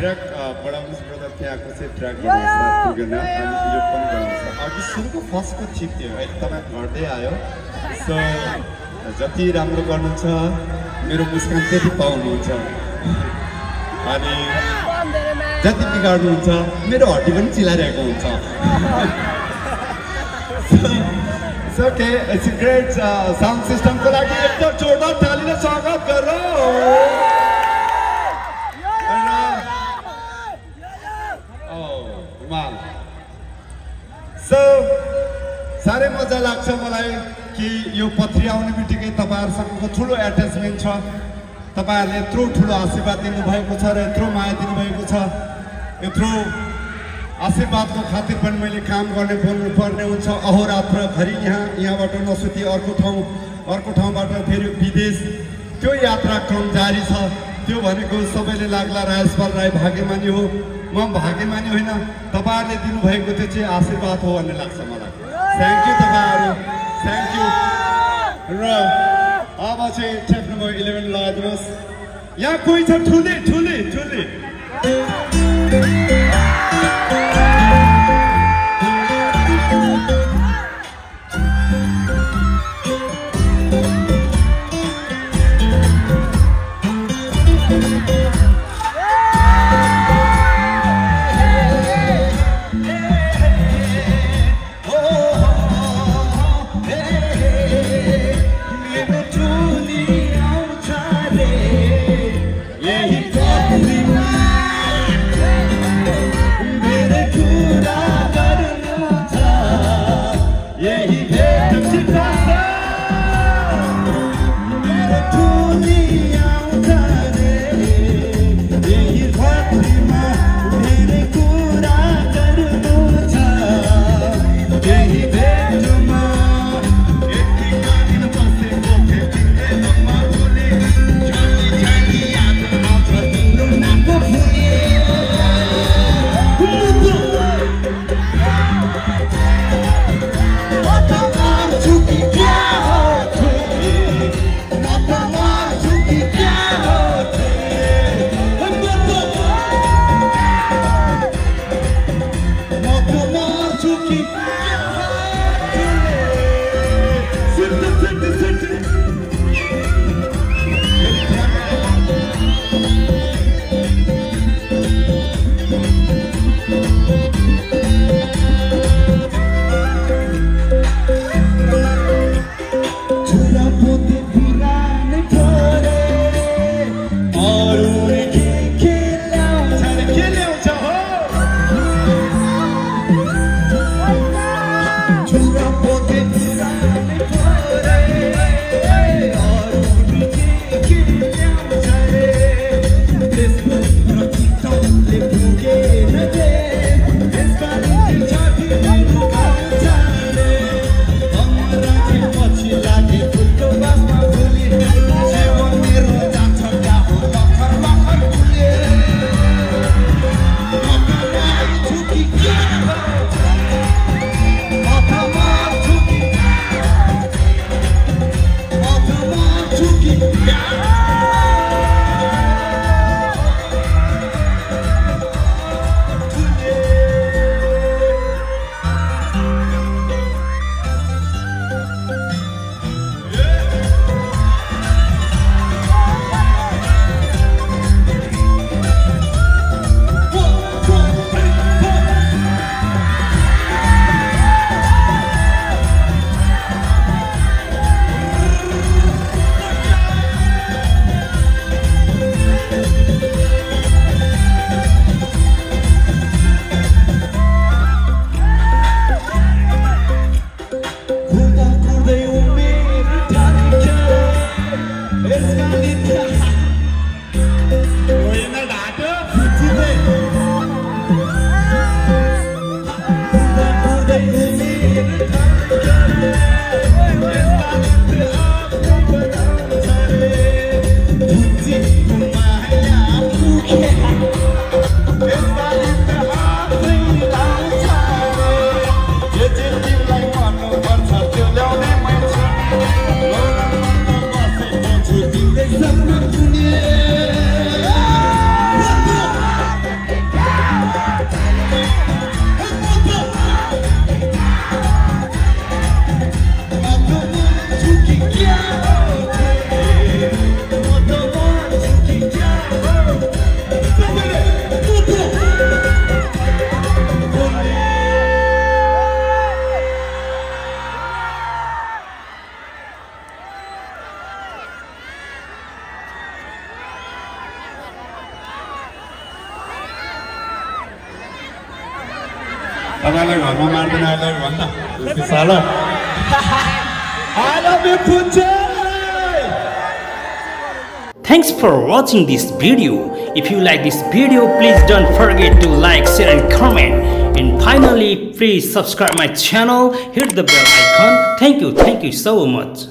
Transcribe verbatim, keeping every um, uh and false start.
drag baramız burada teyakası drag baramız bugüne hani yapın baramız. Abi şunu first ko chip diyor. एकदमै गर्दै आयो. So जति राम्रो गर्नुहुन्छ मेरो मुस्कान त्यति पाउनुहुन्छ. अनि जति बिगाड्नुहुन्छ मेरो हड्डी पनि चिलाइरहेको हुन्छ. So okay, it's a great uh, sound system को लागि एकदम जोरदार तालीले स्वागत गर्नु. So, सारे मजा लाग्छ मलाई कि यो पत्री आउने बित्तिकै तपाईहरुसँगको ठूलो अट्याचमेन्ट छ. तपाईहरुले यत्रो ठूलो आशीर्वाद दिनु भएको छ र यत्रो माया दिनु भएको छ. यत्रो आशीर्वादको खातिर पनि मैले काम गर्ने बोल्नु पर्ने हुन्छ. अहोरात्र भरि यहाँ यहाँबाट नसुती अर्को ठाउँ अर्को ठाउँबाट फेरि विदेश, त्यो यात्रा क्रम जारी छ. त्यो भनेको सबैले लाग्ला राजपाल राई भाग्यमानी हो. म भाग्यमानी होइन, तपाईहरुले दिनु भएको त्यो चाहिँ आशीर्वाद हो भन्ने लाग्छ मलाई. थ्यांक यू तपाईहरु, थ्यांक यू. र अब चाहिँ टेप नम्बर एघार लगाइदिनुस्. यहाँ कोही छ ठुली ठुली ठुली Yeah! Thanks for watching this video. If you like this video, please don't forget to like, share and comment. And finally, please subscribe my channel, hit the bell icon. Thank you, thank you so much.